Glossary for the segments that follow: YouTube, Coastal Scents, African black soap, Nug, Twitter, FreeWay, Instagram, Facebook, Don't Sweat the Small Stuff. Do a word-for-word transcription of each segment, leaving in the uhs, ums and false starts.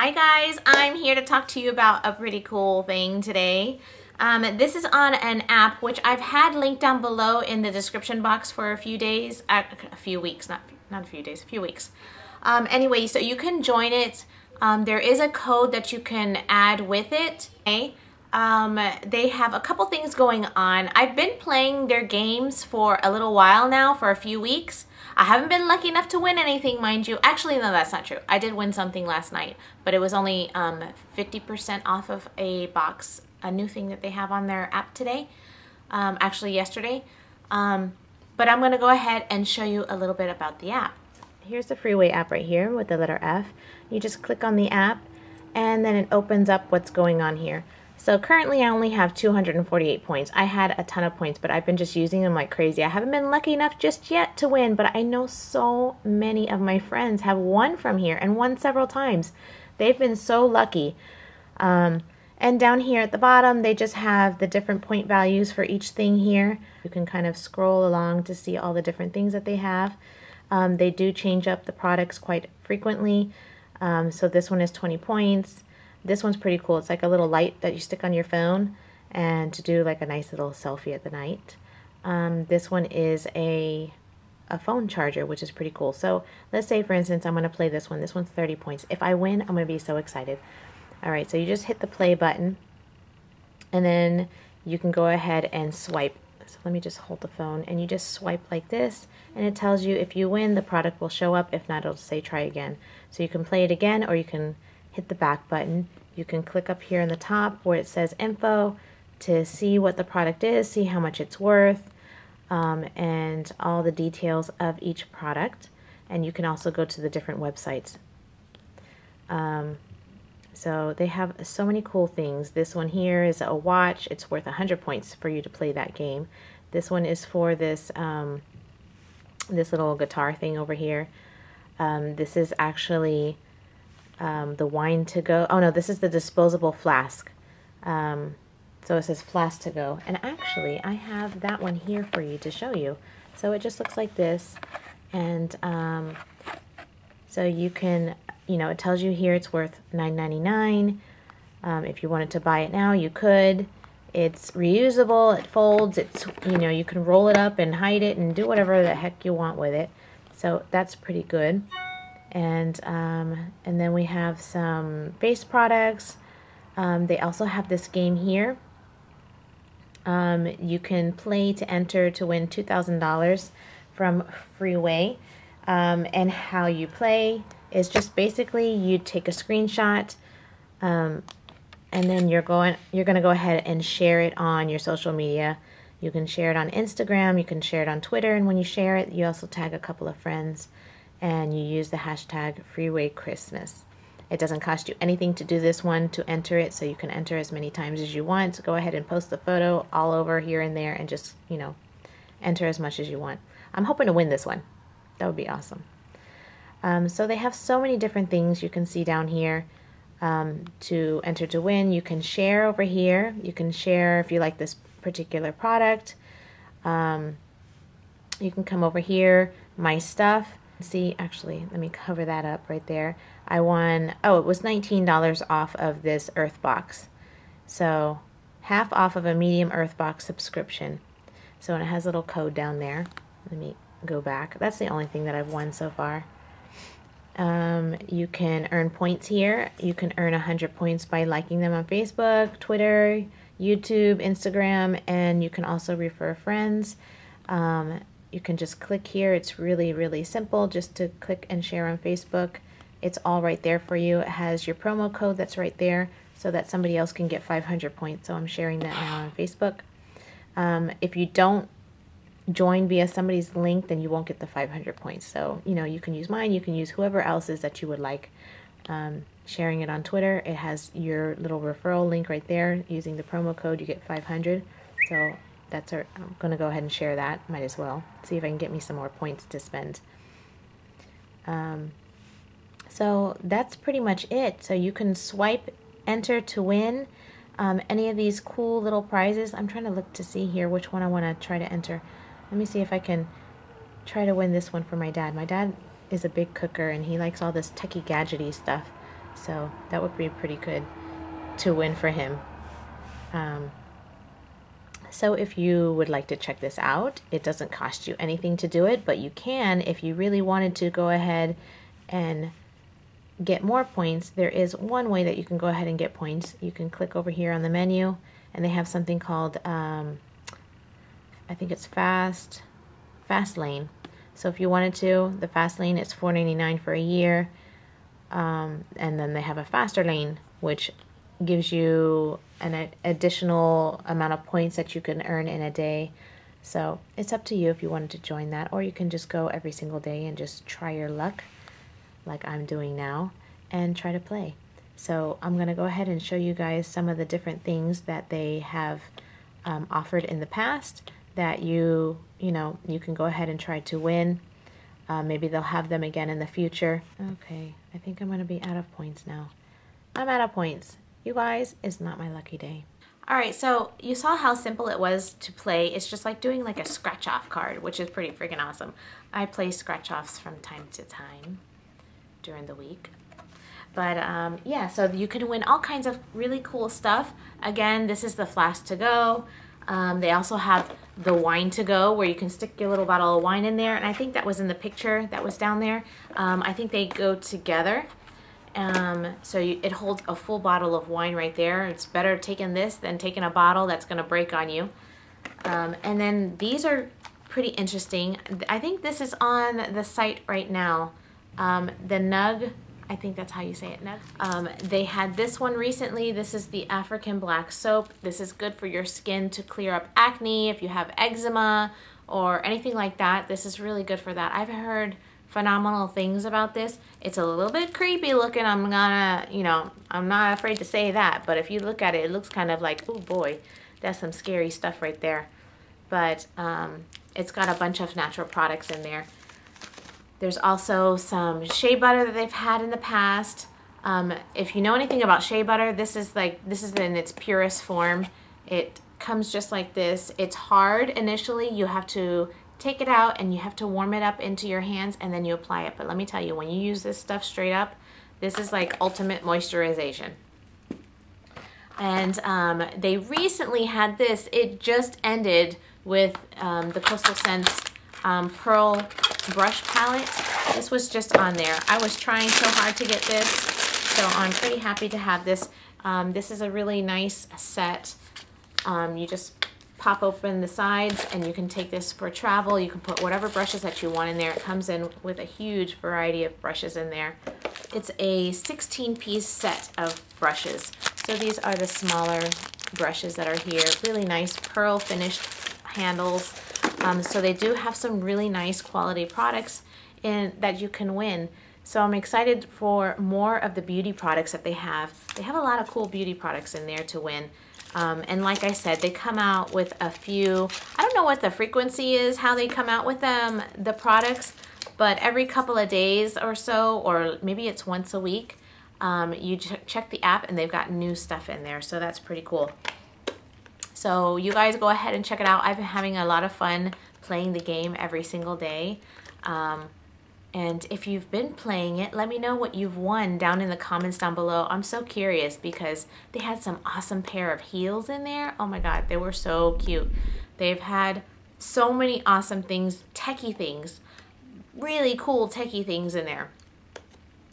Hi guys, I'm here to talk to you about a pretty cool thing today. Um, this is on an app which I've had linked down below in the description box for a few days, a few weeks, not, not a few days, a few weeks. Um, anyway, so you can join it. Um, there is a code that you can add with it. Okay? Um, they have a couple things going on. I've been playing their games for a little while now, for a few weeks. I haven't been lucky enough to win anything, mind you. Actually, no, that's not true. I did win something last night, but it was only um, fifty percent off of a box, a new thing that they have on their app today, um, actually yesterday. Um, but I'm going to go ahead and show you a little bit about the app. Here's the Freeway app right here with the letter F. You just click on the app, and then it opens up what's going on here. So currently I only have two hundred forty-eight points. I had a ton of points, but I've been just using them like crazy. I haven't been lucky enough just yet to win, but I know so many of my friends have won from here and won several times. They've been so lucky. Um, and down here at the bottom, they just have the different point values for each thing here. You can kind of scroll along to see all the different things that they have. Um, they do change up the products quite frequently. Um, so this one is twenty points. This one's pretty cool. It's like a little light that you stick on your phone and to do like a nice little selfie at the night. Um, this one is a, a phone charger, which is pretty cool. So let's say, for instance, I'm going to play this one. This one's thirty points. If I win, I'm going to be so excited. All right, so you just hit the play button, and then you can go ahead and swipe. So let me just hold the phone, and you just swipe like this, and it tells you if you win, the product will show up. If not, it'll say try again. So you can play it again, or you can hit the back button. You can click up here in the top where it says info to see what the product is, see how much it's worth, um, and all the details of each product. And you can also go to the different websites. Um, so they have so many cool things. This one here is a watch. It's worth one hundred points for you to play that game. This one is for this, um, this little guitar thing over here. Um, this is actually Um, the wine to go. Oh no, this is the disposable flask. Um, so it says flask to go. And actually, I have that one here for you to show you. So it just looks like this. And um, so you can, you know, it tells you here it's worth nine ninety-nine. Um, if you wanted to buy it now, you could. It's reusable. It folds. It's, you know, you can roll it up and hide it and do whatever the heck you want with it. So that's pretty good. And um, and then we have some face products. Um, they also have this game here. Um, you can play to enter to win two thousand dollars from Freeway. Um, and how you play is just basically you take a screenshot, um, and then you're going you're going to go ahead and share it on your social media. You can share it on Instagram. You can share it on Twitter. And when you share it, you also tag a couple of friends, and you use the hashtag FreewayChristmas. It doesn't cost you anything to do this one, to enter it, so you can enter as many times as you want. So go ahead and post the photo all over here and there and just, you know, enter as much as you want. I'm hoping to win this one. That would be awesome. Um, so they have so many different things you can see down here. Um, to enter to win, you can share over here. You can share if you like this particular product. Um, you can come over here, My Stuff. See, actually, let me cover that up right there. I won, oh, it was nineteen dollars off of this earth box. So half off of a medium earth box subscription. So and it has a little code down there. Let me go back. That's the only thing that I've won so far. Um, you can earn points here. You can earn one hundred points by liking them on Facebook, Twitter, YouTube, Instagram, and you can also refer friends. Um, You can just click here. It's really, really simple just to click and share on Facebook. It's all right there for you. It has your promo code that's right there so that somebody else can get five hundred points. So I'm sharing that now on Facebook. Um, if you don't join via somebody's link, then you won't get the five hundred points. So, you know, you can use mine. You can use whoever else's that you would like. Um, sharing it on Twitter. It has your little referral link right there. Using the promo code, you get five hundred. So that's our, I'm going to go ahead and share that. Might as well. See if I can get me some more points to spend. Um, so that's pretty much it. So you can swipe, enter to win um, any of these cool little prizes. I'm trying to look to see here which one I want to try to enter. Let me see if I can try to win this one for my dad. My dad is a big cooker, and he likes all this techie gadgety stuff. So that would be pretty good to win for him. Um, so if you would like to check this out, it doesn't cost you anything to do it, but you can, if you really wanted to go ahead and get more points, there is one way that you can go ahead and get points. You can click over here on the menu, and they have something called, um, I think it's Fast, Fast Lane. So if you wanted to, the Fast Lane is four ninety-nine for a year, um, and then they have a Faster Lane, which gives you an additional amount of points that you can earn in a day. So it's up to you if you wanted to join that, or you can just go every single day and just try your luck like I'm doing now and try to play. So I'm gonna go ahead and show you guys some of the different things that they have um, offered in the past that you you know you can go ahead and try to win. Uh, maybe they'll have them again in the future. Okay, I think I'm gonna be out of points now. I'm out of points. You guys, it's not my lucky day. All right, so you saw how simple it was to play. It's just like doing like a scratch-off card, which is pretty freaking awesome. I play scratch-offs from time to time during the week. But um, yeah, so you can win all kinds of really cool stuff. Again, this is the flask to go. Um, they also have the wine to go, where you can stick your little bottle of wine in there. And I think that was in the picture that was down there. Um, I think they go together. Um, so you, it holds a full bottle of wine right there. It's better taking this than taking a bottle that's going to break on you. Um, and then these are pretty interesting. I think this is on the site right now. Um, the Nug, I think that's how you say it, Nug. Um, they had this one recently. This is the African black soap. This is good for your skin to clear up acne if you have eczema or anything like that. This is really good for that. I've heard phenomenal things about this. It's a little bit creepy looking. I'm gonna, you know, I'm not afraid to say that, but if you look at it, it looks kind of like, oh boy, that's some scary stuff right there. But um, it's got a bunch of natural products in there. There's also some shea butter that they've had in the past. Um, if you know anything about shea butter, this is like, this is in its purest form. It comes just like this. It's hard initially. You have to take it out and you have to warm it up into your hands and then you apply it. But let me tell you, when you use this stuff straight up, this is like ultimate moisturization. And um, they recently had this. It just ended with um, the Coastal Scents um, Pearl Brush Palette. This was just on there. I was trying so hard to get this, so I'm pretty happy to have this. Um, this is a really nice set. Um, you just pop open the sides and you can take this for travel. You can put whatever brushes that you want in there. It comes in with a huge variety of brushes in there. It's a sixteen piece set of brushes. So these are the smaller brushes that are here. Really nice pearl finished handles. Um, so they do have some really nice quality products in, that you can win. So I'm excited for more of the beauty products that they have. They have a lot of cool beauty products in there to win. Um, and like I said, they come out with a few, I don't know what the frequency is, how they come out with them, the products, but every couple of days or so, or maybe it's once a week, um, you ch check the app and they've got new stuff in there. So that's pretty cool. So you guys go ahead and check it out. I've been having a lot of fun playing the game every single day. Um, and if you've been playing it, let me know what you've won down in the comments down below. I'm so curious because they had some awesome pair of heels in there. Oh my God, they were so cute. They've had so many awesome things, techie things, really cool techie things in there.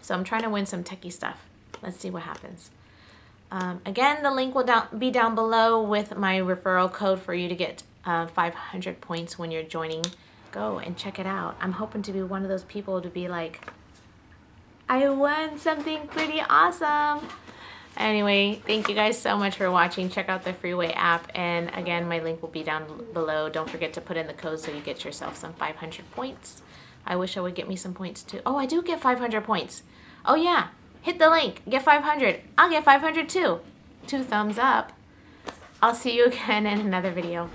So I'm trying to win some techie stuff. Let's see what happens. Um, again, the link will down, be down below with my referral code for you to get uh, five hundred points when you're joining. Go and check it out. I'm hoping to be one of those people to be like, I won something pretty awesome. Anyway, thank you guys so much for watching. Check out the Freeway app. And again, my link will be down below. Don't forget to put in the code so you get yourself some five hundred points. I wish I would get me some points too. Oh, I do get five hundred points. Oh yeah, hit the link, get five hundred. I'll get five hundred too. Two thumbs up. I'll see you again in another video.